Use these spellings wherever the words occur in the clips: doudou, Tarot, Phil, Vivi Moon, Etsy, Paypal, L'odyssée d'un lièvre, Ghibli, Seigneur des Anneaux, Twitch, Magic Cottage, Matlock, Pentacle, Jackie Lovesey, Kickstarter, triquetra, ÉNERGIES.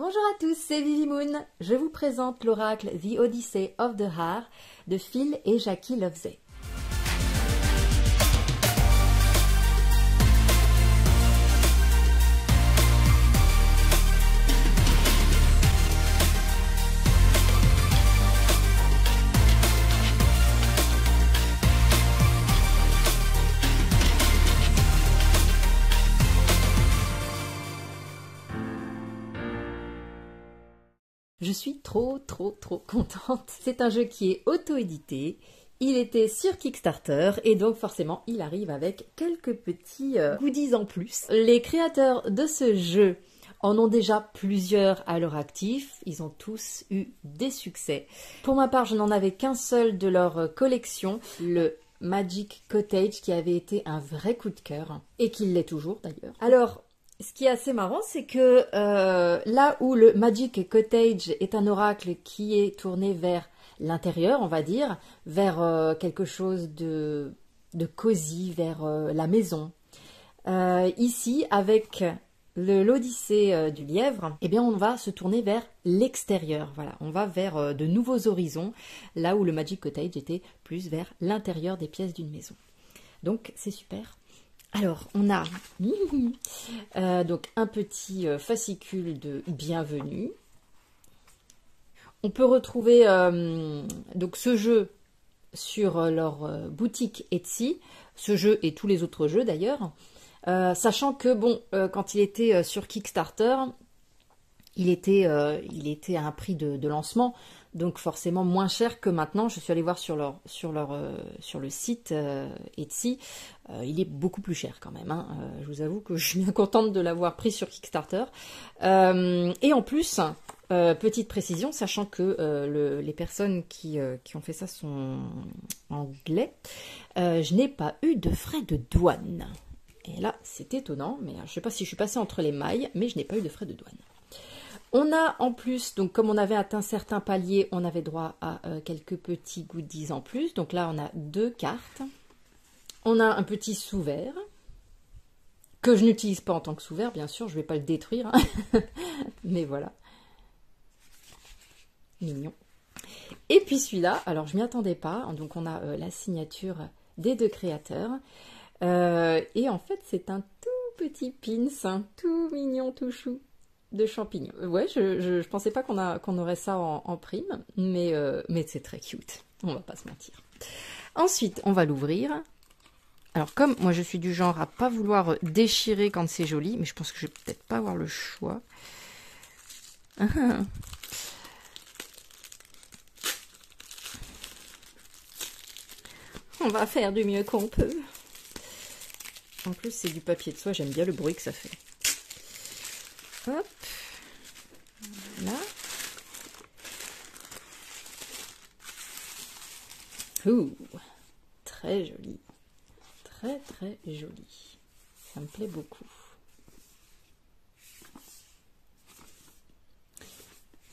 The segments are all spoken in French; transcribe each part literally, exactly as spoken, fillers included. Bonjour à tous, c'est Vivi Moon. Je vous présente l'oracle The Odyssey of the Hare de Phil et Jackie Lovesey. Je suis trop trop trop contente. C'est un jeu qui est auto-édité, il était sur Kickstarter et donc forcément il arrive avec quelques petits goodies en plus. Les créateurs de ce jeu en ont déjà plusieurs à leur actif, ils ont tous eu des succès. Pour ma part je n'en avais qu'un seul de leur collection, le Magic Cottage qui avait été un vrai coup de cœur et qui l'est toujours d'ailleurs. Alors, ce qui est assez marrant, c'est que euh, là où le Magic Cottage est un oracle qui est tourné vers l'intérieur, on va dire, vers euh, quelque chose de, de cosy, vers euh, la maison. Euh, ici, avec l'Odyssée euh, du lièvre, eh bien, on va se tourner vers l'extérieur. Voilà, on va vers euh, de nouveaux horizons, là où le Magic Cottage était plus vers l'intérieur des pièces d'une maison. Donc, c'est super. Alors, on a euh, donc un petit fascicule de bienvenue. On peut retrouver euh, donc ce jeu sur leur boutique Etsy, ce jeu et tous les autres jeux d'ailleurs, euh, sachant que bon, euh, quand il était sur Kickstarter, il était, euh, il était à un prix de, de lancement, donc forcément moins cher que maintenant. Je suis allée voir sur, leur, sur, leur, euh, sur le site euh, Etsy, euh, il est beaucoup plus cher quand même. Hein. Euh, je vous avoue que je suis bien contente de l'avoir pris sur Kickstarter. Euh, et en plus, euh, petite précision, sachant que euh, le, les personnes qui, euh, qui ont fait ça sont anglais, euh, je n'ai pas eu de frais de douane. Et là, c'est étonnant, mais je ne sais pas si je suis passée entre les mailles, mais je n'ai pas eu de frais de douane. On a en plus, donc comme on avait atteint certains paliers, on avait droit à euh, quelques petits goodies en plus. Donc là, on a deux cartes. On a un petit sous-vert, que je n'utilise pas en tant que sous-vert, bien sûr. Je ne vais pas le détruire, hein. Mais voilà. Mignon. Et puis celui-là, alors je ne m'y attendais pas. Donc on a euh, la signature des deux créateurs. Euh, et en fait, c'est un tout petit pins, hein, tout mignon, tout chou. De champignons. Ouais, je, je, je pensais pas qu'on a qu'on aurait ça en, en prime, mais, euh, mais c'est très cute, on va pas se mentir. Ensuite, on va l'ouvrir. Alors comme moi je suis du genre à pas vouloir déchirer quand c'est joli, mais je pense que je vais peut-être pas avoir le choix. Ah. On va faire du mieux qu'on peut. En plus c'est du papier de soie, j'aime bien le bruit que ça fait. Hop, voilà. Ouh, très joli. Très, très joli. Ça me plaît beaucoup.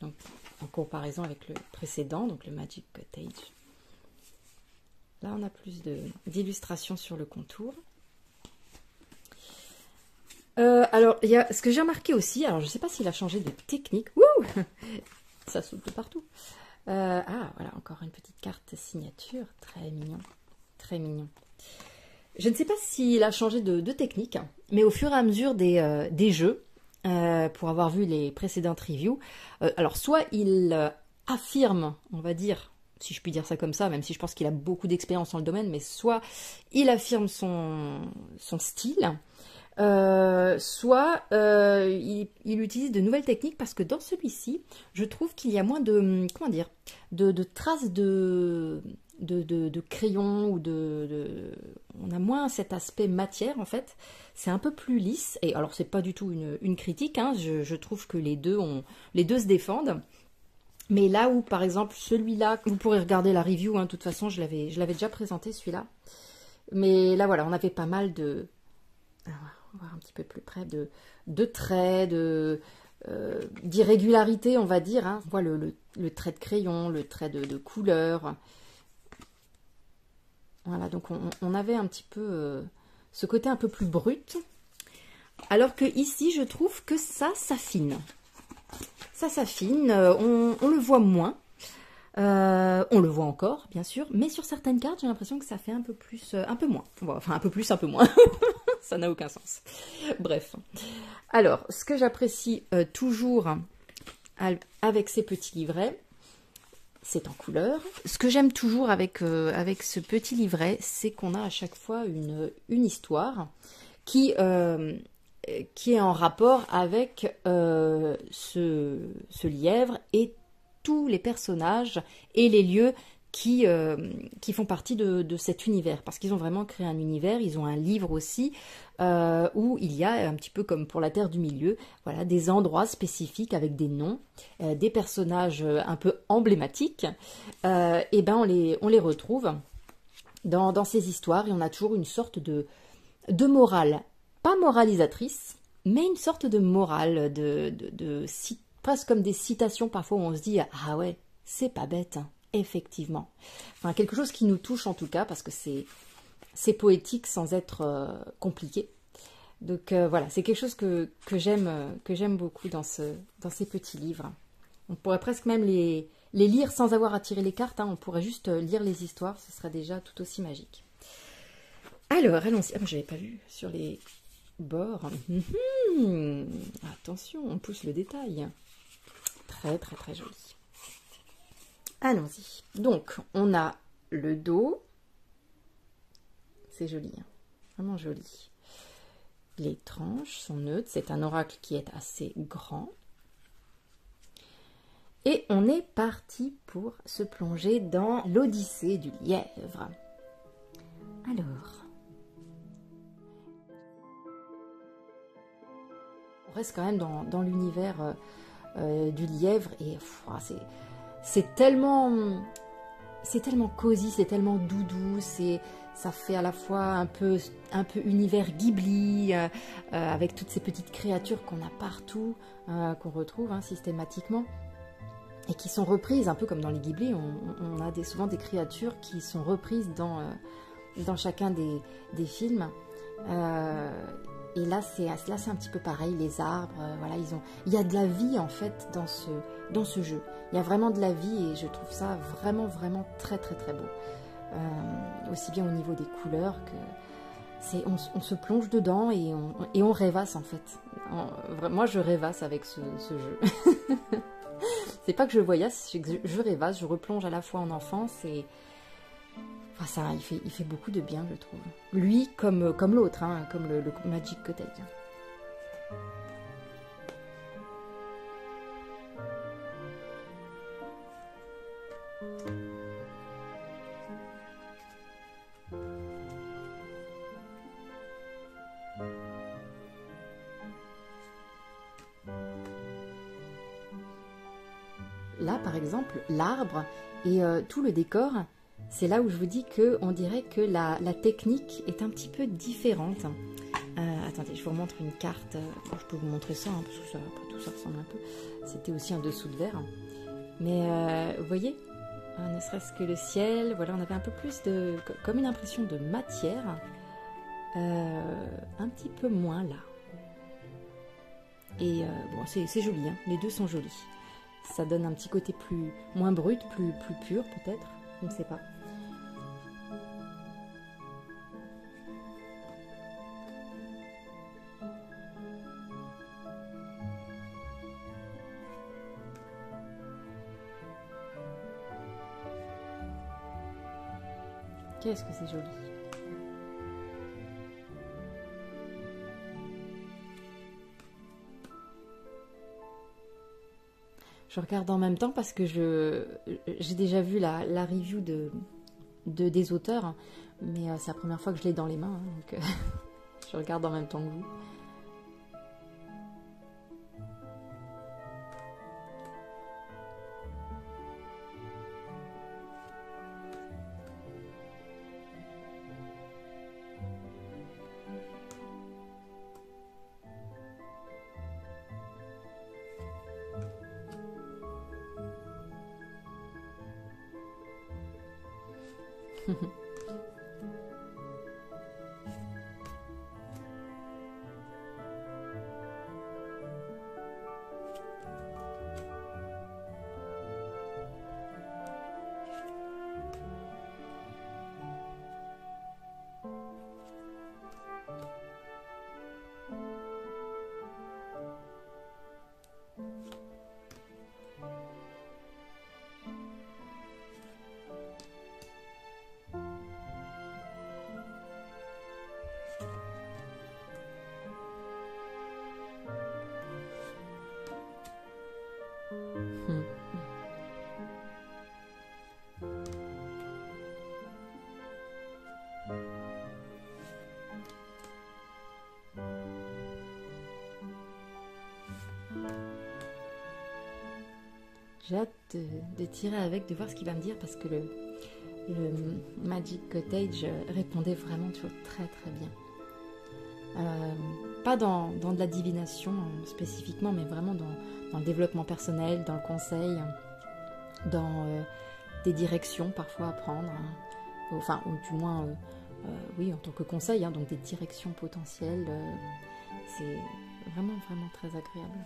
Donc, en comparaison avec le précédent, donc le Magic Cottage. Là, on a plus d'illustrations sur le contour. Euh, alors, y a, ce que j'ai remarqué aussi, alors je ne sais pas s'il a changé de technique. Wouh, ça saute de partout. Euh, ah, voilà, encore une petite carte signature. Très mignon, très mignon. Je ne sais pas s'il a changé de, de technique, hein, mais au fur et à mesure des, euh, des jeux, euh, pour avoir vu les précédentes reviews, euh, alors soit il euh, affirme, on va dire, si je puis dire ça comme ça, même si je pense qu'il a beaucoup d'expérience dans le domaine, mais soit il affirme son, son style, Euh, soit euh, il, il utilise de nouvelles techniques parce que dans celui-ci, je trouve qu'il y a moins de, comment dire, de, de traces de, de, de, de crayon ou de, de, on a moins cet aspect matière en fait. C'est un peu plus lisse. Et alors c'est pas du tout une, une critique. Hein, je, je trouve que les deux ont, les deux se défendent. Mais là où par exemple celui-là, vous pourrez regarder la review. Hein, de toute façon, je l'avais, je l'avais déjà présenté celui-là. Mais là voilà, on avait pas mal de on va voir un petit peu plus près, de, de traits, d'irrégularité, euh, on va dire. Hein. On voit le, le, le trait de crayon, le trait de, de couleur. Voilà, donc on, on avait un petit peu euh, ce côté un peu plus brut. Alors que ici, je trouve que ça s'affine. ça s'affine, on, on le voit moins. Euh, on le voit encore, bien sûr, mais sur certaines cartes, j'ai l'impression que ça fait un peu plus, un peu moins. Enfin, un peu plus, un peu moins. Ça n'a aucun sens. Bref. Alors, ce que j'apprécie euh, toujours avec ces petits livrets, c'est en couleur. Ce que j'aime toujours avec, euh, avec ce petit livret, c'est qu'on a à chaque fois une, une histoire qui, euh, qui est en rapport avec euh, ce, ce lièvre et tous les personnages et les lieux qui, euh, qui font partie de, de cet univers, parce qu'ils ont vraiment créé un univers. Ils ont un livre aussi euh, où il y a, un petit peu comme pour la Terre du Milieu, voilà, des endroits spécifiques avec des noms, euh, des personnages un peu emblématiques, euh, et ben on les, on les retrouve dans, dans ces histoires, et on a toujours une sorte de, de morale, pas moralisatrice, mais une sorte de morale, de, de, de, de presque comme des citations parfois où on se dit « Ah ouais, c'est pas bête hein. ». Effectivement. Enfin, quelque chose qui nous touche en tout cas, parce que c'est poétique sans être euh, compliqué. Donc euh, voilà, c'est quelque chose que, que j'aime beaucoup dans, ce, dans ces petits livres. On pourrait presque même les, les lire sans avoir à tirer les cartes, hein. On pourrait juste lire les histoires, ce serait déjà tout aussi magique. Alors, allons-y. Ah, je n'avais pas vu sur les bords. Mmh, attention, on pousse le détail. Très très très joli. Allons-y. Donc, on a le dos. C'est joli, hein, vraiment joli. Les tranches sont neutres. C'est un oracle qui est assez grand. Et on est parti pour se plonger dans l'Odyssée du lièvre. Alors, on reste quand même dans, dans l'univers euh, euh, du lièvre. Et c'est... C'est tellement, c'est tellement cosy, c'est tellement doudou, ça fait à la fois un peu, un peu univers Ghibli, euh, euh, avec toutes ces petites créatures qu'on a partout, euh, qu'on retrouve hein, systématiquement, et qui sont reprises, un peu comme dans les Ghibli, on, on a des, souvent des créatures qui sont reprises dans, euh, dans chacun des, des films. Euh, et là c'est un petit peu pareil, les arbres, euh, voilà, ils ont, il y a de la vie en fait dans ce, dans ce jeu. Il y a vraiment de la vie et je trouve ça vraiment, vraiment très, très, très beau. Euh, aussi bien au niveau des couleurs que... On, on se plonge dedans et on, et on rêvasse, en fait. On, moi, je rêvasse avec ce, ce jeu. C'est pas que je voyage, c'est que je rêvasse, je replonge à la fois en enfance et... Enfin, ça, il fait, il fait beaucoup de bien, je trouve. Lui, comme, comme l'autre, hein, comme le, le Magic Cottage. Là, par exemple, l'arbre et euh, tout le décor, c'est là où je vous dis qu'on dirait que la, la technique est un petit peu différente. Euh, attendez, je vous montre une carte. Bon, je peux vous montrer ça, hein, parce que ça, après tout, ça ressemble un peu. C'était aussi un dessous de verre. Mais euh, vous voyez, hein, ne serait-ce que le ciel, voilà, on avait un peu plus de... comme une impression de matière. Euh, un petit peu moins là. Et euh, bon, c'est joli, hein, les deux sont jolis. Ça donne un petit côté plus moins brut, plus, plus pur peut-être, je ne sais pas. Qu'est-ce que c'est joli! Je regarde en même temps parce que je j'ai déjà vu la, la review de, de, des auteurs, hein, mais euh, c'est la première fois que je l'ai dans les mains, hein, donc euh, je regarde en même temps que vous. J'ai hâte de, de tirer avec, de voir ce qu'il va me dire, parce que le, le Magic Cottage répondait vraiment toujours très très bien. Euh, pas dans, dans de la divination spécifiquement, mais vraiment dans, dans le développement personnel, dans le conseil, dans euh, des directions parfois à prendre, hein. Enfin, ou du moins, euh, euh, oui, en tant que conseil, hein, donc des directions potentielles, euh, c'est vraiment, vraiment très agréable.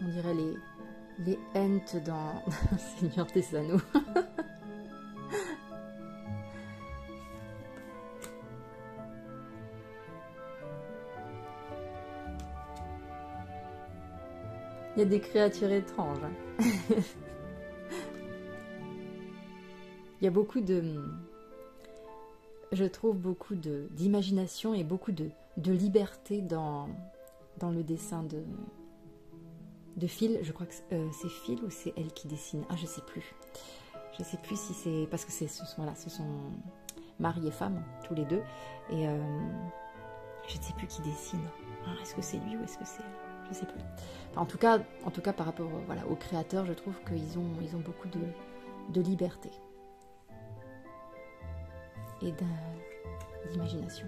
On dirait les, les Ents dans Seigneur des Anneaux. Il y a des créatures étranges. Il y a beaucoup de... Je trouve beaucoup d'imagination et beaucoup de, de liberté dans, dans le dessin de, de Phil. Je crois que c'est euh, Phil ou c'est elle qui dessine. Ah, je sais plus. Je sais plus si c'est... Parce que ce sont, voilà, ce sont mari et femme, tous les deux. Et euh, je ne sais plus qui dessine. Ah, est-ce que c'est lui ou est-ce que c'est elle ? Je sais plus. Enfin, en tout cas, en tout cas, par rapport voilà, aux créateurs, je trouve qu'ils ont, ils ont beaucoup de, de liberté et d'imagination.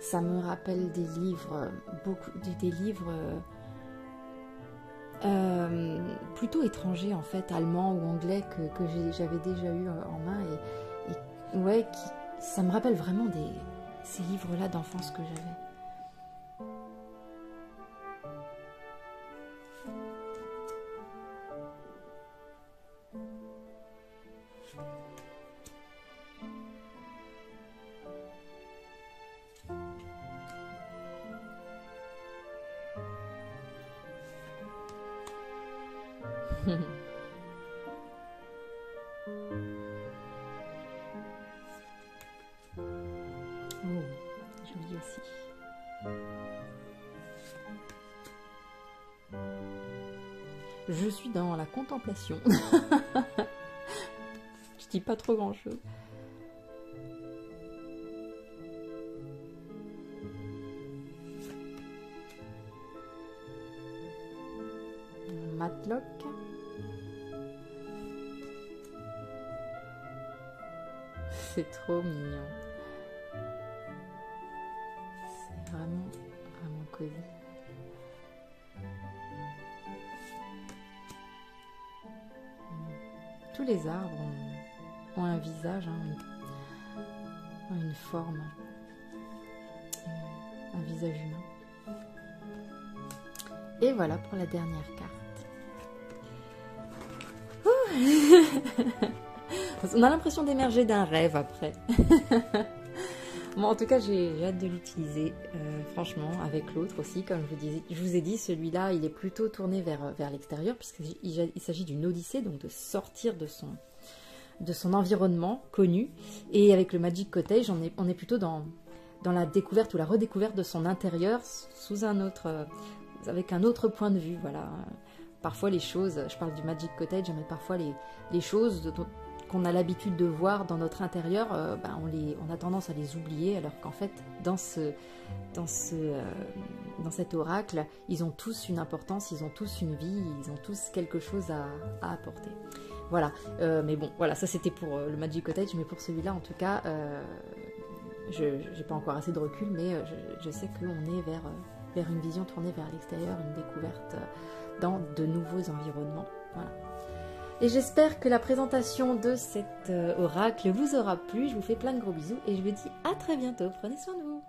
Ça me rappelle des livres, beaucoup, des livres euh, plutôt étrangers en fait, allemands ou anglais que, que j'avais déjà eu en main et, et ouais qui. Ça me rappelle vraiment des, ces livres-là d'enfance que j'avais. Je suis dans la contemplation. Je dis pas trop grand-chose. Matlock. C'est trop mignon. C'est vraiment, vraiment cosy. Tous les arbres ont, ont un visage, hein, ont une forme, un visage humain. Et voilà pour la dernière carte. On a l'impression d'émerger d'un rêve après. Bon, en tout cas, j'ai hâte de l'utiliser, euh, franchement, avec l'autre aussi. Comme je vous, disais, je vous ai dit, celui-là, il est plutôt tourné vers, vers l'extérieur, puisqu'il il s'agit d'une odyssée, donc de sortir de son, de son environnement connu. Et avec le Magic Cottage, on est, on est plutôt dans, dans la découverte ou la redécouverte de son intérieur sous un autre, avec un autre point de vue. Voilà. Parfois, les choses, je parle du Magic Cottage, mais parfois, les, les choses dont qu'on a l'habitude de voir dans notre intérieur, euh, ben on, les, on a tendance à les oublier, alors qu'en fait, dans, ce, dans, ce, euh, dans cet oracle, ils ont tous une importance, ils ont tous une vie, ils ont tous quelque chose à, à apporter. Voilà, euh, mais bon, voilà, ça c'était pour euh, le Magic Cottage, mais pour celui-là, en tout cas, euh, je n'ai pas encore assez de recul, mais je, je sais qu'on est vers, vers une vision tournée vers l'extérieur, une découverte dans de nouveaux environnements, voilà. Et j'espère que la présentation de cet oracle vous aura plu. Je vous fais plein de gros bisous et je vous dis à très bientôt. Prenez soin de vous.